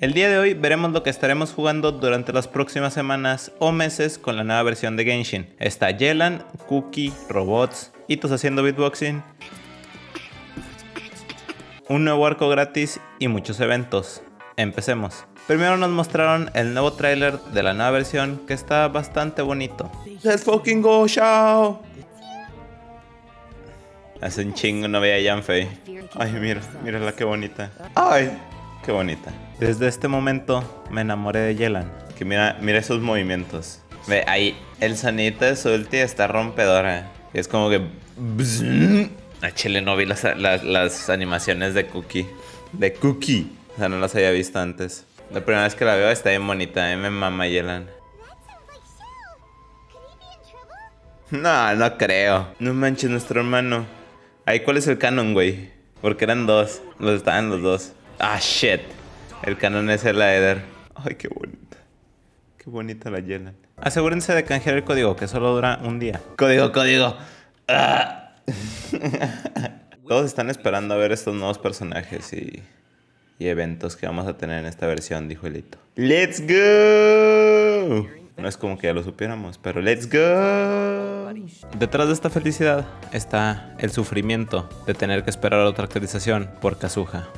El día de hoy veremos lo que estaremos jugando durante las próximas semanas o meses con la nueva versión de Genshin. Está Yelan, Kuki, robots, Ito haciendo beatboxing, un nuevo arco gratis y muchos eventos. Empecemos. Primero nos mostraron el nuevo tráiler de la nueva versión que está bastante bonito. Let's fucking go, Xiao. Hace un chingo no veía a Yanfei. Ay, mira, mírala qué bonita. Ay, qué bonita. Desde este momento me enamoré de Yelan. Que mira esos movimientos. Ve, ahí el sonidito de su ulti está rompedora. Es como que... A chile no vi las animaciones de Kuki. O sea, no las había visto antes. La primera vez que la veo está bien bonita, me mama Yelan. No, no creo. No manches, nuestro hermano. Ahí, ¿cuál es el canon, güey? Porque eran dos. Estaban los dos. Ah, shit. El canon es el Aether. Ay, qué bonita. Qué bonita la Yelan. Asegúrense de canjear el código, que solo dura un día. Código. ¡Ah! Todos están esperando a ver estos nuevos personajes y eventos que vamos a tener en esta versión, dijo Lito. ¡Let's go! No es como que ya lo supiéramos, pero ¡let's go! Detrás de esta felicidad está el sufrimiento de tener que esperar otra actualización por Kazuha.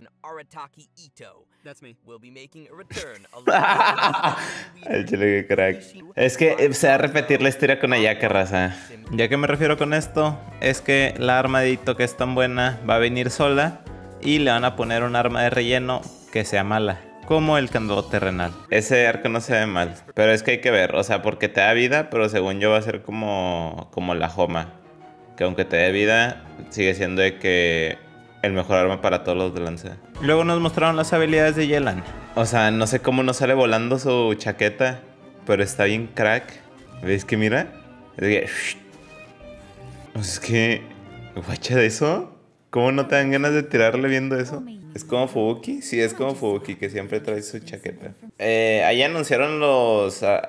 El chile que crack. Es que se va a repetir la historia con Ayaka, raza. Ya que me refiero con esto, es que la arma de Ito, que es tan buena, va a venir sola y le van a poner un arma de relleno que sea mala. Como el Candor Terrenal. Ese arco no se ve mal, pero es que hay que ver, o sea, porque te da vida, pero según yo va a ser como la Joma, que aunque te dé vida, sigue siendo de que el mejor arma para todos los de lanza. Luego nos mostraron las habilidades de Yelan. O sea, no sé cómo no sale volando su chaqueta, pero está bien crack. ¿Veis que mira? Es que... ¿Guacha de eso? ¿Cómo no te dan ganas de tirarle viendo eso? ¿Es como Fubuki? Sí, es como Fubuki, que siempre trae su chaqueta. Ahí anunciaron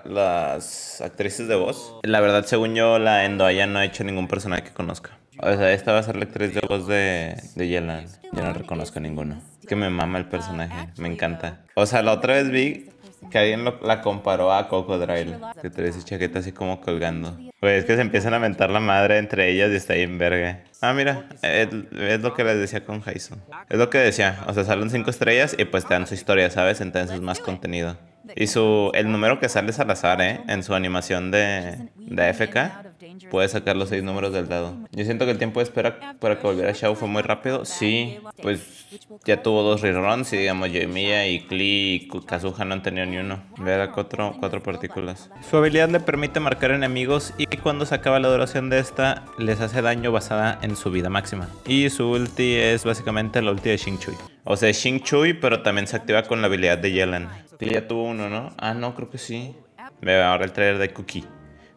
las actrices de voz. La verdad, según yo, la Endoaya no ha hecho ningún personaje que conozca. O sea, esta va a ser la actriz de voz de Yelan. Yo no reconozco ninguno. Es que me mama el personaje, me encanta. O sea, la otra vez vi que alguien la comparó a Cocodrile, que trae su chaqueta así como colgando. Pues es que se empiezan a mentar la madre entre ellas y está ahí en verga. Ah, mira, es lo que les decía con Jaiso. Es lo que decía, o sea, salen 5 estrellas y pues te dan su historia, ¿sabes? Entonces más contenido. Y el número que sale es al azar, ¿eh? En su animación de AFK, puedes sacar los 6 números del dado. Yo siento que el tiempo de espera para que volviera Xiao fue muy rápido. Sí, pues ya tuvo 2 reruns y digamos Yoimiya y Klee y Kazuha no han tenido ni uno. Le da 4 partículas. Su habilidad le permite marcar enemigos y cuando se acaba la duración de esta, les hace daño basada en su vida máxima. Y su ulti es básicamente la ulti de Xingqiu. O sea, Xingqiu, pero también se activa con la habilidad de Yelan. Sí, ya tuvo uno, ¿no? Ah, no, creo que sí. Ve, ahora el trailer de Kuki.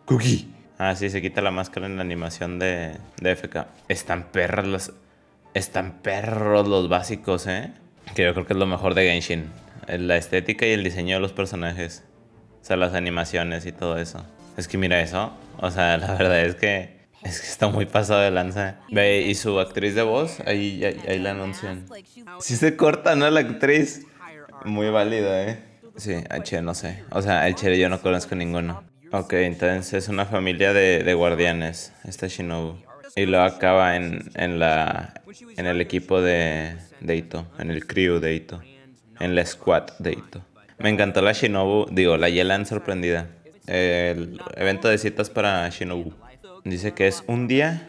¡Kuki! Ah, sí, se quita la máscara en la animación de FK. Están perros los básicos, ¿eh? Que yo creo que es lo mejor de Genshin. La estética y el diseño de los personajes. O sea, las animaciones y todo eso. Es que mira eso. O sea, la verdad es que está muy pasado de lanza. Ve, y su actriz de voz, ahí la anuncian. Sí se corta, ¿no? La actriz. Muy válida, ¿eh? Sí, che, no sé. O sea, el chile yo no conozco ninguno. Ok, entonces es una familia de guardianes. Esta Shinobu. Y luego acaba en el equipo de Ito. En el crew de Ito. En la squad de Ito. Me encantó la Shinobu. Digo, la Yelan sorprendida. El evento de citas para Shinobu. Dice que es un día...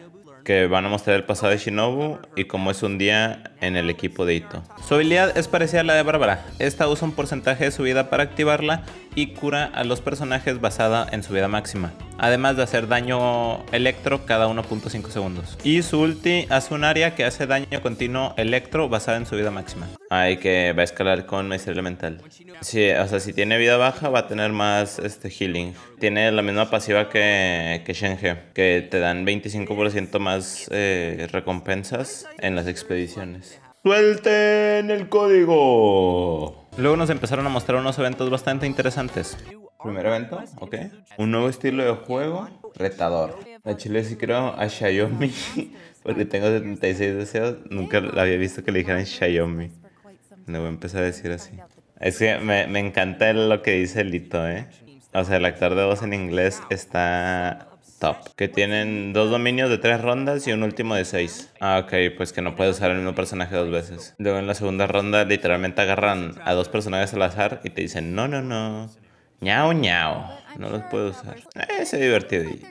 que van a mostrar el pasado de Shinobu y cómo es un día en el equipo de Ito. Su habilidad es parecida a la de Bárbara. Esta usa un porcentaje de su vida para activarla y cura a los personajes basada en su vida máxima. Además de hacer daño electro cada 1.5 segundos. Y su ulti hace un área que hace daño continuo electro basada en su vida máxima. Ay, que va a escalar con maestría elemental. Sí, o sea, si tiene vida baja va a tener más healing. Tiene la misma pasiva que Shenhe, que te dan 25% más recompensas en las expediciones. ¡Suelten el código! Luego nos empezaron a mostrar unos eventos bastante interesantes. Primer evento, ok. Un nuevo estilo de juego, retador. La chile sí creo a Xiaomi, porque tengo 76 deseos. Nunca había visto que le dijeran Xiaomi. Le voy a empezar a decir así. Es que me encanta lo que dice Lito, ¿eh? O sea, el actor de voz en inglés está top. Que tienen 2 dominios de 3 rondas y un último de 6. Ah, ok, pues que no puedes usar el mismo personaje 2 veces. Luego en la segunda ronda literalmente agarran a 2 personajes al azar y te dicen no, no, no. Ñao, ñao. No los puedo usar. Se divertidón.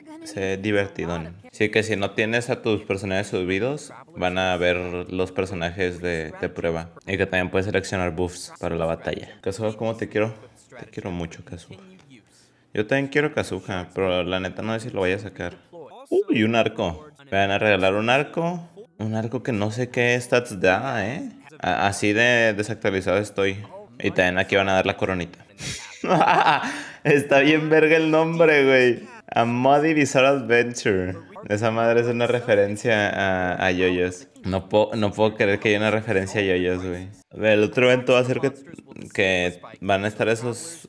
Sí, que si no tienes a tus personajes subidos, van a ver los personajes de prueba. Y que también puedes seleccionar buffs para la batalla. Kazuha, ¿cómo te quiero? Te quiero mucho, Kazuha. Yo también quiero Kazuha, pero la neta no sé si lo voy a sacar. Uy, un arco. Me van a regalar un arco. Un arco que no sé qué stats da, ¿eh? Así de desactualizado estoy. Y también aquí van a dar la coronita. Está bien verga el nombre, güey. Amodivisor Adventure. Esa madre es una referencia a Yoyos. No puedo creer que haya una referencia a Yoyos, güey. El otro evento va a ser que van a estar esas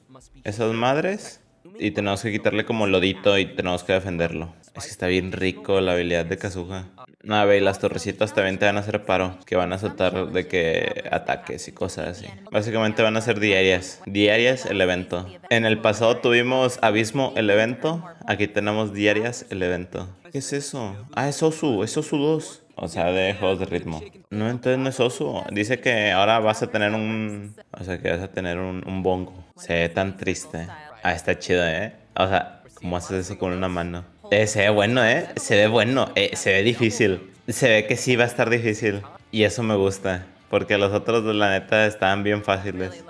madres. Y tenemos que quitarle como lodito y tenemos que defenderlo. Es que está bien rico la habilidad de Kazuha. A ver, y las torrecitas también te van a hacer paro. Que van a soltar de que ataques y cosas así. Básicamente van a ser diarias. Diarias el evento. En el pasado tuvimos Abismo el evento. Aquí tenemos diarias el evento. ¿Qué es eso? Ah, es Osu. Es Osu 2. O sea, de juegos de ritmo. No, entonces no es Osu. Dice que ahora vas a tener un... O sea, que vas a tener un bongo. Se ve tan triste. Ah, está chido, ¿eh? O sea, ¿cómo haces eso con una mano? Se ve bueno, ¿eh? Se ve bueno. Se ve difícil. Se ve que sí va a estar difícil. Y eso me gusta. Porque los otros, la neta, estaban bien fáciles.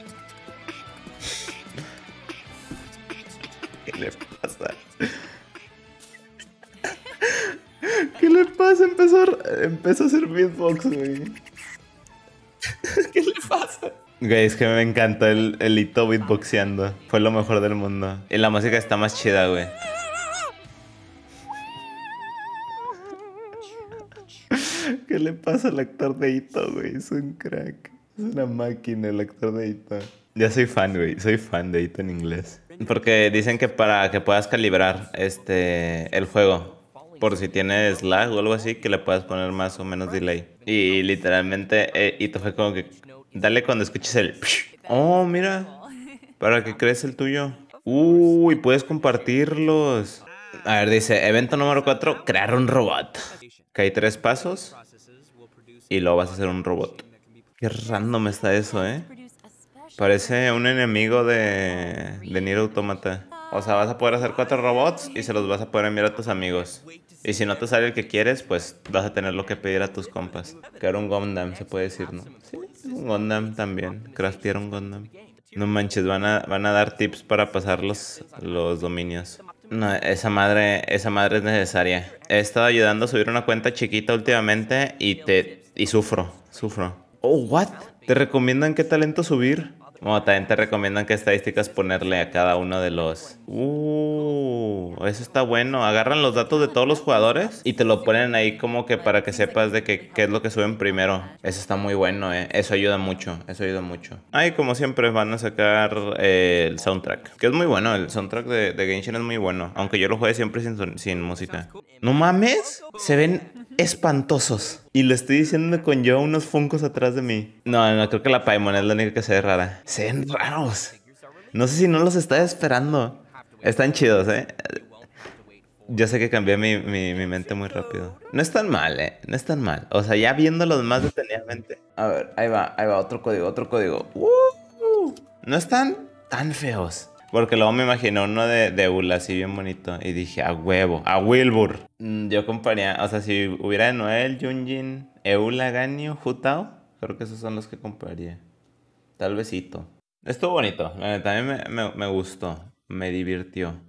¿Qué le pasa? ¿Qué le pasa? Empezó a hacer beatbox, güey. ¿Qué le pasa? Güey, es que me encantó el Ito beatboxeando. Fue lo mejor del mundo. Y la música está más chida, güey. ¿Qué le pasa al actor de Ito, güey? Es un crack. Es una máquina el actor de Ito. Ya soy fan, güey. Soy fan de Ito en inglés. Porque dicen que para que puedas calibrar el juego. Por si tienes lag o algo así, que le puedas poner más o menos delay. Y literalmente Ito fue como que... Dale cuando escuches el... Oh, mira. Para que crees el tuyo. Uy, puedes compartirlos. A ver, dice, evento número 4, crear un robot. Que hay 3 pasos. Y luego vas a hacer un robot. Qué random está eso, ¿eh? Parece un enemigo de Nier Automata. O sea, vas a poder hacer 4 robots y se los vas a poder enviar a tus amigos. Y si no te sale el que quieres, pues vas a tener lo que pedir a tus compas. Crear un Gundam, se puede decir, ¿no? Sí, un Gundam también. Craftear un Gundam. No manches, van a dar tips para pasar los dominios. No, esa madre es necesaria. He estado ayudando a subir una cuenta chiquita últimamente y sufro. Oh, what? ¿Te recomiendan qué talento subir? Bueno, también te recomiendan qué estadísticas ponerle a cada uno de los... eso está bueno. Agarran los datos de todos los jugadores y te lo ponen ahí como que para que sepas de qué es lo que suben primero. Eso está muy bueno, ¿eh? Eso ayuda mucho, eso ayuda mucho. Y como siempre van a sacar el soundtrack, que es muy bueno. El soundtrack de Genshin es muy bueno, aunque yo lo juegue siempre sin música. ¡No mames! Se ven espantosos. Y lo estoy diciendo con yo unos funcos atrás de mí. No, creo que la Paimon es la única que se ve rara. Se ven raros. No sé si no los estaba esperando. Están chidos, ¿eh? Yo sé que cambié mi mente muy rápido. No es tan mal, ¿eh? No es tan mal. O sea, ya viéndolos más detenidamente. A ver, ahí va. Otro código. No están tan feos. Porque luego me imaginé uno de Eula, así bien bonito. Y dije, a huevo, a Wilbur. Yo comparía, o sea, si hubiera de Noel, Yunjin, Eula, Ganyu, Hutao, creo que esos son los que compraría. Tal vez Ito. Estuvo bonito. También me gustó. Me divirtió.